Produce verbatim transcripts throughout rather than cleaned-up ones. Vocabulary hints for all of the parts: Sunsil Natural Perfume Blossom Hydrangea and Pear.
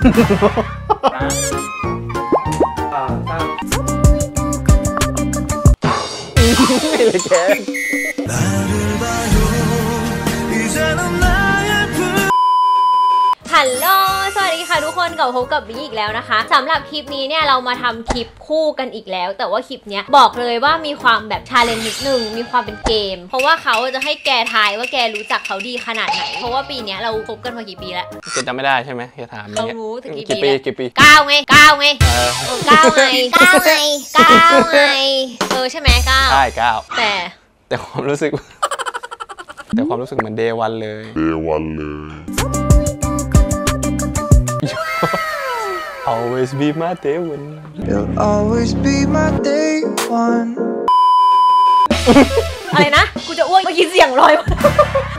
ไม่เลยแกฮัลโหลสวัสดีค่ะทุกคนกลับพบกับบิ๊กอีกแล้วนะคะสำหรับคลิปนี้เนี่ยเรามาทำคลิปคู่กันอีกแล้วแต่ว่าคลิปเนี้ยบอกเลยว่ามีความแบบชาเลนจ์นิดนึงมีความเป็นเกมเพราะว่าเขาจะให้แกทายว่าแกรู้จักเขาดีขนาดไหนเพราะว่าปีเนี้ยเราคบกันมากี่ปีแล้วแกจำไม่ได้ใช่ไหมแกถามเขารู้ถึงกี่ปีกี่ปีเก้าไงเก้าไงเก้าไงเก้าไงเก้าไงเออใช่ไหมเก้าใช่เก้าแต่แต่ความรู้สึกแต่ความรู้สึกเหมือนเดย์วันเลยเดย์วันเลยAlways be my day one. You'll always be my day one. อะไรนะกูจะอ้วกเมื่อกี้เสียงลอยมา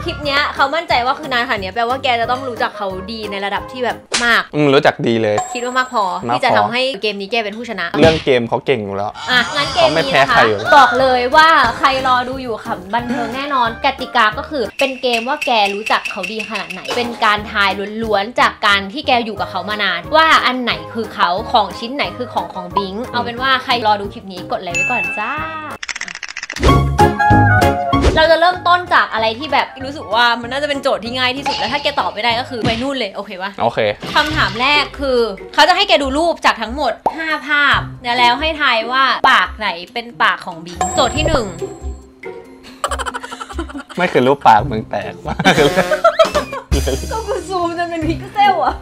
คลิปเนี้ยเขามั่นใจว่าคือนานขนาดเนี้ยแปลว่าแกจะต้องรู้จักเขาดีในระดับที่แบบมากอืมรู้จักดีเลยคิดว่ามากพอที่จะทำให้เกมนี้แกเป็นผู้ชนะเรื่องเกมเขาเก่งอยู่แล้วอ่ะงั้นเกมนี้นะคะบอกเลยว่าใครรอดูอยู่ขำบันเทิงแน่นอนกติกาก็คือเป็นเกมว่าแกรู้จักเขาดีขนาดไหนเป็นการทายล้วนๆจากการที่แกอยู่กับเขามานานว่าอันไหนคือเขาของชิ้นไหนคือของของบิงเอาเป็นว่าใครรอดูคลิปนี้กดไลค์ไว้ก่อนจ้าเราจะเริ่มต้นจากอะไรที่แบบรู้สึกว่ามันน่าจะเป็นโจทย์ที่ง่ายที่สุดแล้วถ้าแกตอบไม่ได้ก็คือไปนู่นเลยโอเคปะโอเคคำถามแรกคือเขาจะให้แกดูรูปจากทั้งหมดห้าภาพแล้วให้ทายว่าปากไหนเป็นปากของบิ๊กโจทย์ที่หนึ่งไม่คือรูปปากมึงแตกมากก็กูซูมจนเป็นพิกเซลอะ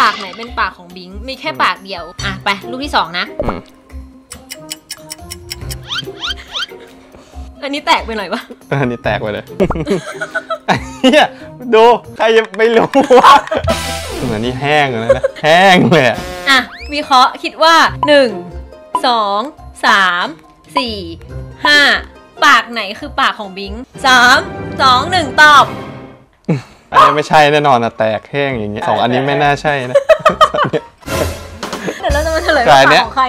ปากไหนเป็นปากของบิ๊กมีแค่ปากเดียวอ่ะไปรูปที่สองนะอันนี้แตกไปหน่อยปะอันนี้แตกไปเลยเฮียดูใครจะไม่รู้วะอันนี้แห้งเลยนะแห้งเลยอ่ะวิเคราะห์คิดว่าหนึ่ง สอง สาม สี่ ห้าปากไหนคือปากของบิงสาม สอง หนึ่งตอบอันนี้ไม่ใช่แน่นอนนะแตกแห้งอย่างเงี้ยสองอันนี้ไม่น่าใช่นะเดี๋ยวเราจะมาเฉลยปากของใคร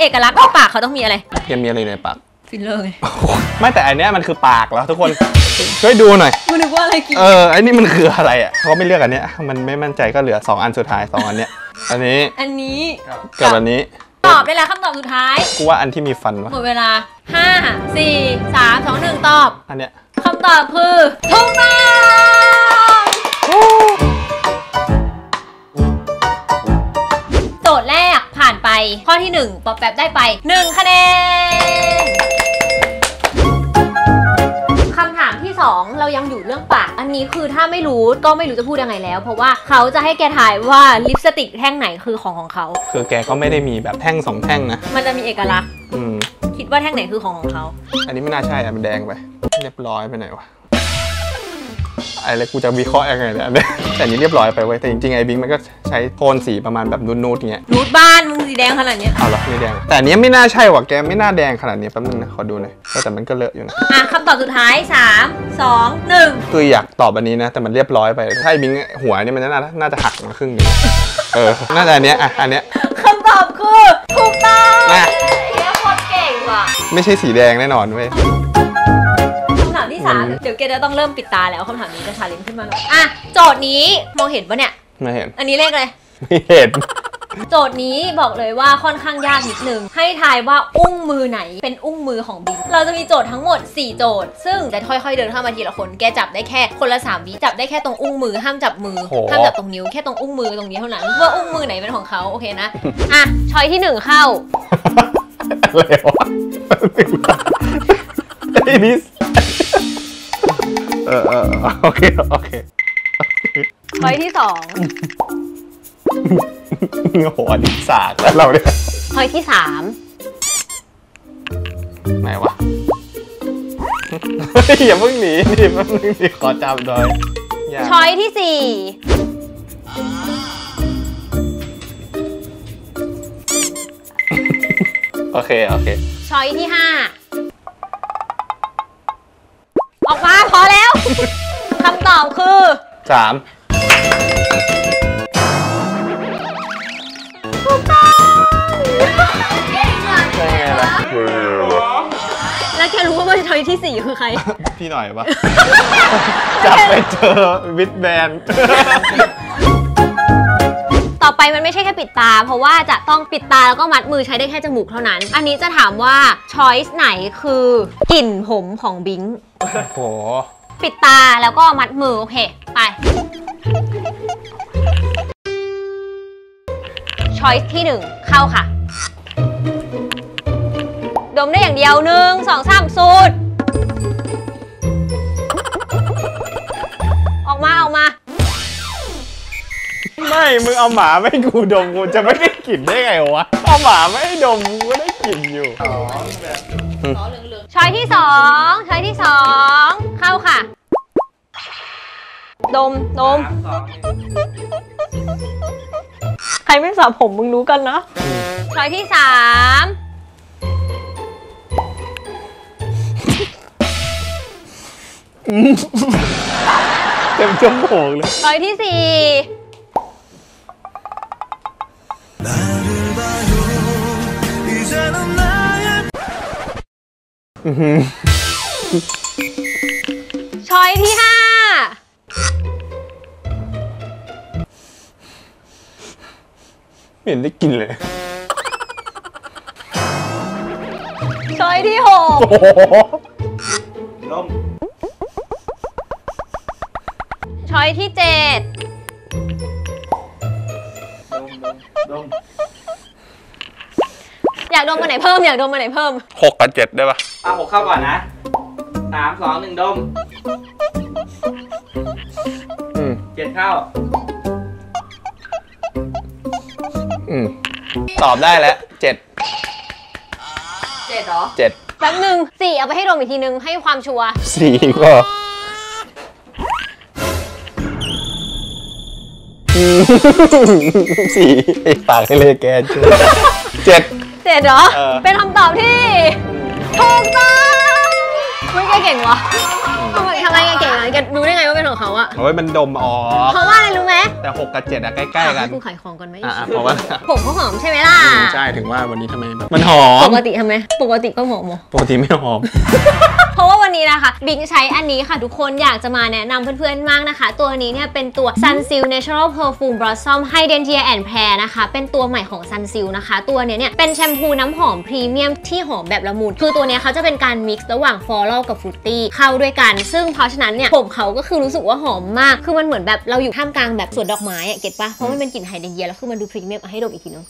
เอกลักษณ์ของปากเขาต้องมีอะไรยังมีอะไรในปากฟิลเลอร์ไงไม่แต่อันเนี้ยมันคือปากเหรอทุกคนช่วยดูหน่อยมันนึกว่าอะไรกินเออไอ้นี่มันคืออะไรอ่ะเขาไม่เลือกอันเนี้ยมันไม่มั่นใจก็เหลือสองอันสุดท้ายสองอันเนี้ยอันนี้อันนี้กับอันนี้ตอบได้แล้วคำตอบสุดท้ายกูว่าอันที่มีฟันวะหมดเวลาห้าสี่สามสองหนึ่งตอบอันเนี้ยคำตอบคือถูกต้องโจทย์แรกผ่านไปข้อที่หนึ่งปอบแปบได้ไปหนึ่งคะแนนเรายังอยู่เรื่องปากอันนี้คือถ้าไม่รู้ก็ไม่รู้จะพูดยังไงแล้วเพราะว่าเขาจะให้แกทายว่าลิปสติกแท่งไหนคือของของเขาคือแกก็ไม่ได้มีแบบแท่งสองแท่งนะมันจะมีเอกลักษณ์คิดว่าแท่งไหนคือของของเขาอันนี้ไม่น่าใช่อ่ะมันแดงไปเรียบร้อยไปไหนวะไอ้แล้วกูจะวิเคราะห์ยังไงเนี่ยแต่อันนี้เรียบร้อยไปไว้แต่จริงๆไอ้บิงมันก็ใช้โทนสีประมาณแบบนูดๆเงี้ยนูดบ้านมึงสีแดงขนาดเนี้ยเอาหรอไม่แดงแต่อันนี้ไม่น่าใช่ว่ะแกไม่น่าแดงขนาดนี้แป๊บนึงนะขอดูหน่อยแต่มันก็เลอะอยู่นะอ่ะคำตอบสุดท้ายสาม สอง หนึ่งคืออยากตอบอันนี้นะแต่มันเรียบร้อยไปถ้าไอ้บิงหัวเนี่ยมันน่าน่าจะหักมาครึ่งนึงเออน่าจะอันเนี้ยอ่ะอันเนี้ยคำตอบคือถูกต้องนะเฮียโคตรเก่งว่ะไม่ใช่สีแดงแน่นอนเว้ยเดี๋ยวแกจะต้องเริ่มปิดตาแล้วคำถามนี้จะชาเลนจ์ขึ้นมาแล้วอ่ะโจทย์นี้มองเห็นปะเนี่ยไม่เห็นอันนี้เลขอะไรไม่เห็นโจทย์นี้บอกเลยว่าค่อนข้างยากนิดนึงให้ทายว่าอุ้งมือไหนเป็นอุ้งมือของบิ๊กเราจะมีโจทย์ทั้งหมดสี่โจทย์ซึ่งจะค่อยๆเดินเข้ามาทีละคนแกจับได้แค่คนละสามวิจับได้แค่ตรงอุ้งมือห้ามจับมือห้ามจับตรงนิ้วแค่ตรงอุ้งมือตรงนี้เท่านั้นว่าอุ้งมือไหนเป็นของเขาโอเคนะอ่ะช้อยที่หนึ่งเข้าอะไรวะไอ้นี่เออเออโอเคโอเคช้อยที่สองโหอันนี้สากแล้วเราเนี่ยช้อยที่สามไหนวะอย่าเพิ่งหนีดิเพิ่งหนีขอจับหน่อยช้อยที่สี่โอเคโอเคช้อยที่ห้าออกมาพอแล้วคำตอบคือสามถูกต้องแล้วแกรู้ว่าว่าชอยที่สี่คือใครพี่หน่อยปะจับไปเจอวิดแบนต่อไป ว้มันไม่ใช่แค่ปิดตาเพราะว่าจะต้องปิดตาแล้วก็มัดมือใช้ได้แค่จมูกเท่านั้นอันนี้จะถามว่าช้อยส์ไหนคือกลิ่นผมของบิงค์โอ้ปิดตาแล้วก็มัดมือโอเคไปช้อยส์ที่หนึ่งเข้าค่ะดมได้อย่างเดียวหนึ่งสองสามสูดออกมาออกมาไม่มึงเอาหมาไม่กูดมกูจะไม่ได้กลิ่นได้ไงวะเอาหมาไม่ดมกูก็ได้กลิ่นอยู่อ๋อแบบอ๋อเหลืองๆช้อยที่สองช้อยที่สองเข้าค่ะดมดมใครไม่สระผมมึงรู้กันนะช้อยที่สามเต็มจมูกเลยช้อยที่สี่ช้อยที่ห้าไม่เห็นได้กินเลยช้อยที่หกล้มช้อยที่เจ็ดอยากดมมาไหนเพิ่มอยากดมมาไหนเพิ่มหกกับเจ็ดได้ปะเอาหกเข้าก่อนนะสามสองหนึ่งดมเจ็ดเข้าตอบได้แล้วเจ็ดเจ็ดเหรอเจ็ดแป๊บหนึ่งสี่เอาไปให้ดมอีกทีนึงให้ความชัวร์สี่ก็สี่ปากให้เลยแกชัวร์เจ็ดเจ็ดเหรอเป็นคำตอบที่ถูกต้องไม่แกเก่งวะทำไมทำไมแกเก่งอ่ะแกรู้ได้ไงว่าเป็นของเขาอ่ะโอ้ยมันดมออกเพราะว่าอะไรรู้ไหมแต่หกกับเจ็ดอ่ะใกล้ๆกันคุณขายของกันไหมอ่ะเพราะว่าผมเขาหอมใช่ไหมล่ะใช่ถึงว่าวันนี้ทำไมมันหอมปกติทำไมปกติก็หอมปกติไม่หอมเพราะว่าวันนี้นะคะบิงใช้อันนี้ค่ะทุกคนอยากจะมาแนะนำเพื่อนๆมากนะคะตัวนี้เนี่ยเป็นตัว Sunsil Natural Perfume Blossom Hydrangea and Pear นะคะเป็นตัวใหม่ของ Sunsil นะคะตัวเนี้ยเนี่ยเป็นแชมพูน้ำหอมพรีเมียมที่หอมแบบละมุนคือตัวเนี้ยเขาจะเป็นการ mix ระหว่าง floral กับ fruity เข้าด้วยกันซึ่งเพราะฉะนั้นเนี่ยผมเขาก็คือรู้สึกว่าหอมมากคือมันเหมือนแบบเราอยู่ท่ามกลางแบบสวนดอกไม้อะเก็ตปะเพราะมันเป็นกลิ่นไฮเดรนเยียแล้วคือมันดูพรีเมียมให้ดมอีกทีนึง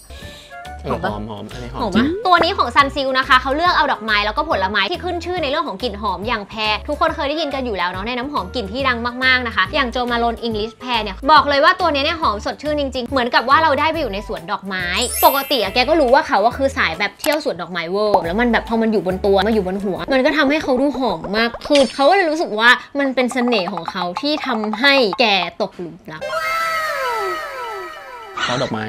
หอมหอมอะไรหอมจริงตัวนี้ของซันซิลนะคะเขาเลือกเอาดอกไม้แล้วก็ผลไม้ที่ขึ้นชื่อในเรื่องของกลิ่นหอมอย่างแพรทุกคนเคยได้ยินกันอยู่แล้วเนาะในน้ำหอมกลิ่นที่ดังมากๆนะคะอย่างโจมาโลนอิงลิชแพรเนี่ยบอกเลยว่าตัวนี้เนี่ยหอมสดชื่นจริงๆเหมือนกับว่าเราได้ไปอยู่ในสวนดอกไม้ปกติอะแกก็รู้ว่าเขาว่าคือสายแบบเที่ยวสวนดอกไม้เวอร์แล้วมันแบบพอมันอยู่บนตัวมาอยู่บนหัวมันก็ทำให้เขาดูหอมมากคือเขาก็เลยรู้สึกว่ามันเป็นเสน่ห์ของเขาที่ทำให้แกตกหลุมรักเพราะดอกไม้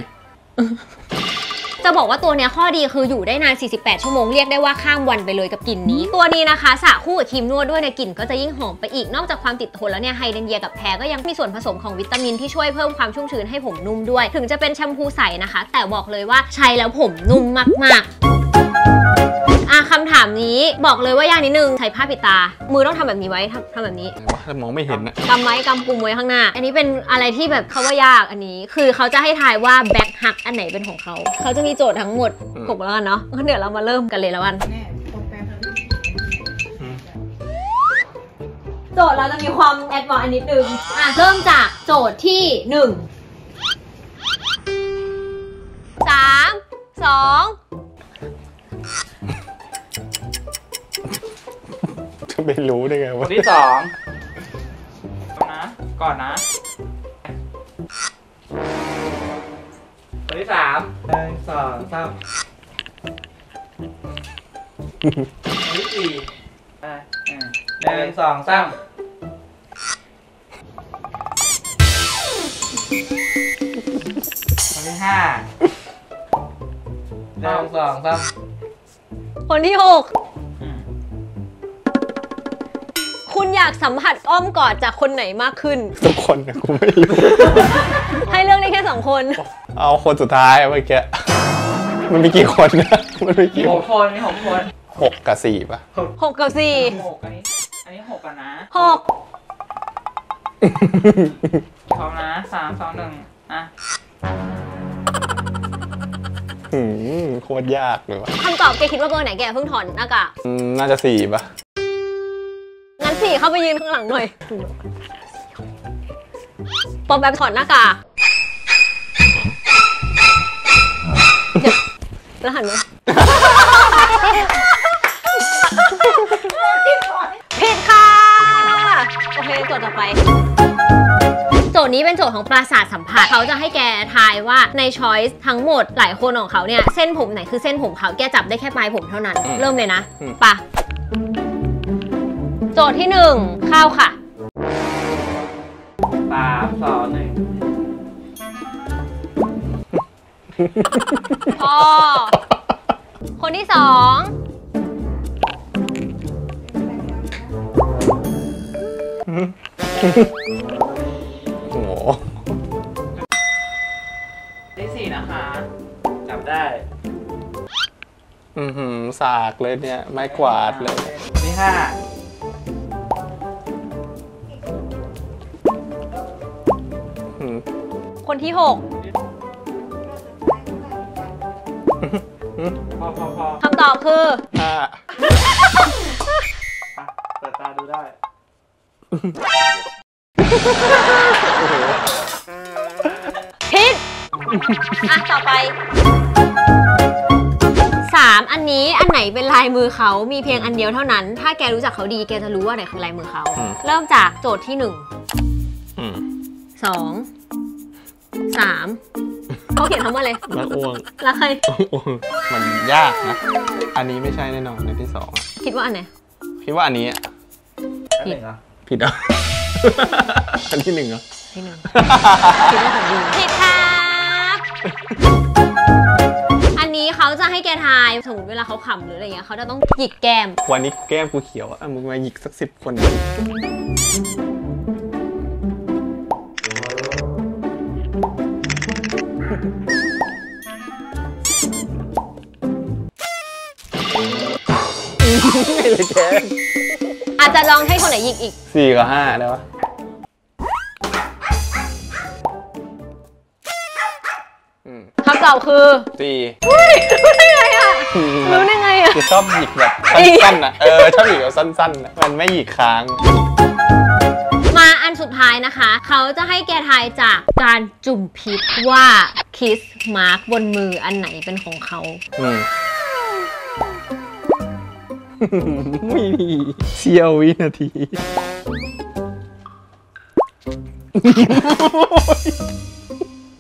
จะบอกว่าตัวเนี้ยข้อดีคืออยู่ได้นานสี่สิบแปดชั่วโมงเรียกได้ว่าข้ามวันไปเลยกับกลิ่นนี้ตัวนี้นะคะสระคู่กับครีมนวดด้วยเนี่ยกลิ่นก็จะยิ่งหอมไปอีกนอกจากความติดทนแล้วเนี่ยไฮเดรนเยียกับแพรก็ยังมีส่วนผสมของวิตามินที่ช่วยเพิ่มความชุ่มชื้นให้ผมนุ่มด้วยถึงจะเป็นแชมพูใสนะคะแต่บอกเลยว่าใช้แล้วผมนุ่มมากๆอ่ะคำถามนี้บอกเลยว่ายากนิดนึงใช้ผ้าปิดตามือต้องทำแบบนี้ไว้ทำแบบนี้ถ้ามองไม่เห็นนะกำไว้กำกุมไว้ข้างหน้าอันนี้เป็นอะไรที่แบบเขาว่ายากอันนี้คือเขาจะให้ทายว่าแบ็คฮักอันไหนเป็นของเขาเขาจะมีโจทย์ทั้งหมดหกแล้วเนาะเดี๋ยวเรามาเริ่มกันเลยแล้วกันโจทย์เราจะมีความแอดวานซ์นิดนึงอ่ะเริ่มจากโจทย์ที่หนึ่งสามสองจะไม่รู้ได้ไงวะที่สองก่อนนะตัวที่สามหนึ่งสองสามตัวที่สี่หนึ่งสองสามตัวที่ห้าหนึ่งสองสามคนที่หกคุณอยากสัมผัสอ้อมกอดจากคนไหนมากขึ้นทุกคนนะกูไม่รู้ ให้เลือกได้แค่สองคนเอาคนสุดท้ายเมื่อกี้มันมีกี่คนนะมันมีกี่หกคนมีหกคนหกกับสี่ป่ะหกกับสี่หกอันนี้อันนี้หกกันนะหกพร้อมนะสามสองหนึ่งอ่ะ โคตรยากเลยวะคำตอบแกคิดว่าเบอร์ไหนแกเพิ่งถอนหน้ากากน่าจะสี่ป่ะงั้นสี่เข้าไปยืนข้างหลังหน่อยปอมแปมถอนหน้ากากแล้วหันมาผิดค่ะโอเคโจทย์ต่อไปโจทย์นี้เป็นโจทย์ของประสาทสัมผัสเขาจะให้แกทายว่าในช้อยส์ทั้งหมดหลายคนของเขาเนี่ยเส้นผมไหนคือเส้นผมเขาแกจับได้แค่ปลายผมเท่านั้นเริ่มเลยนะปะโจทย์ที่หนึ่งข้าวค่ะสามสองหนึ่งพ่อคนที่สองโอ้โหได้สี่นะคะจับได้อือหือสากเลยเนี่ยไม้กวาดเลยที่ห้าคนที่หกคำตอบคืออ่าเปิดตาดูได้ผิดอ่ะต่อไปสามอันนี้อันไหนเป็นลายมือเขามีเพียงอันเดียวเท่านั้นถ้าแกรู้จักเขาดีแกจะรู้ว่าไหนคือลายมือเขาเริ่มจากโจทย์ที่หนึ่งสองสามเขาเขียนคำว่าอะไรรักอ้วงรักใครมันยากนะอันนี้ไม่ใช่แน่นอนในที่สองคิดว่าอันไหนคิดว่าอันนี้ผิดนะผิดอ่ะอันที่หนึ่งเหรอที่หนึ่งคิดว่าของดีผิดครับอันนี้เขาจะให้แกทายสมมติเวลาเขาขำหรืออะไรเงี้ยเขาจะต้องหยิกแก้มวันนี้แก้มกูเขียวอ่ะมึงมาหยิกสักสิบคนไม่เลยแกอาจจะลองให้คนไหนยิงอีกสี่กับห้าได้ปะคำตอบคือสี่รู้ได้ไงอ่ะรู้ได้ไงอ่ะชอบหยิกแบบสั้นๆนะเออชอบหยิกแบบสั้นๆนะมันไม่หยิกค้างมาอันสุดท้ายนะคะเขาจะให้แกทายจากการจุ่มพิษว่าคิสมาร์กบนมืออันไหนเป็นของเขาไม่มีเสี้ยววินาที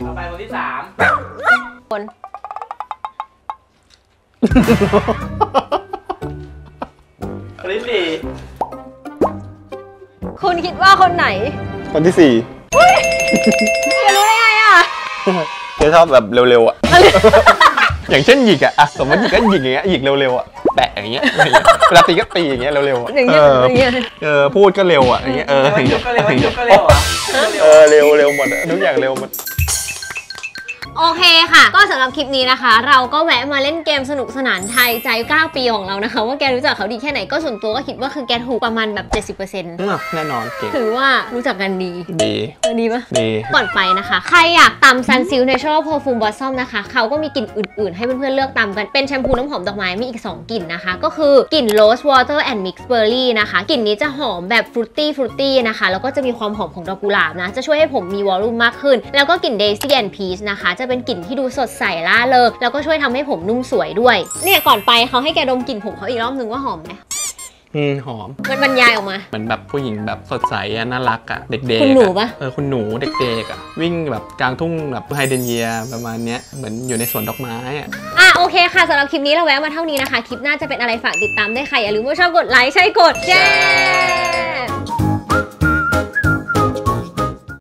ต่อไปคนที่สามคนคนที่สี่คุณคิดว่าคนไหนคนที่สี่จะรู้ได้ไงอ่ะจะชอบแบบเร็วๆอ่ะอย่างเช่นหยิกอ่ะสมมติหยิกก็หยิกอย่างเงี้ยหยิกเร็วๆอ่ะแปะอย่างเงี้ยเวลาตีก็ตีอย่างเงี้ยเร็วๆอ่ะอย่างเงี้ยอย่างเงี้ยเออพูดก็เร็วอ่ะอย่างเงี้ยเอออย่างเงี้ยอย่างเงี้ยเร็วอ่ะเออเร็วเร็วหมดทุกอย่างเร็วหมดโอเคค่ะก็สำหรับคลิปนี้นะคะเราก็แวะมาเล่นเกมสนุกสนานไทยใจเก้าปีของเรานะคะว่าแกรู้จักเขาดีแค่ไหนก็ส่วนตัวก็คิดว่าคือแกถูกประมาณแบบ เจ็ดสิบเปอร์เซ็นต์ แน่นอนเก่งถือว่ารู้จักกันดีดีดีปะดีก่อนไปนะคะใครอยากตามซันซิลเนเชอรัลเพอร์ฟูมบอสซอมนะคะเขาก็มีกลิ่นอื่นๆให้เพื่อนๆเลือกตามกันเป็นแชมพูน้ำหอมดอกไม้มีอีกสองกลิ่นนะคะก็คือกลิ่นโรสวอเตอร์แอนด์มิกซ์เบอร์รี่นะคะกลิ่นนี้จะหอมแบบฟรุตตี้ฟรุตตี้นะคะแล้วก็จะมีความหอมของดอกกุหลาบนะจะช่วยให้ผมมีวอลลุ่มมากขึ้นแล้วก็กลิ่น Daisy and Peach นะคะจะเป็นกลิ่นที่ดูสดใสล่าเริงแล้วก็ช่วยทำให้ผมนุ่มสวยด้วยเนี่ยก่อนไปเขาให้แกดมกลิ่นผมเขาอีกรอบนึงว่าหอมไหมอืมหอมมันบรรยายออกมาเหมือนแบบผู้หญิงแบบสดใสอะน่ารักอะเด็กๆคุณหนูปะเออคุณหนูเด็กๆอะวิ่งแบบกลางทุ่งแบบไฮเดรนเยียประมาณเนี้ยเหมือนอยู่ในสวนดอกไม้อะอ่ะโอเคค่ะสำหรับคลิปนี้เราแวะมาเท่านี้นะคะคลิปหน้าจะเป็นอะไรฝากติดตามได้ค่ะอย่าลืมว่าชอบกดไลค์ใช่กดแชร์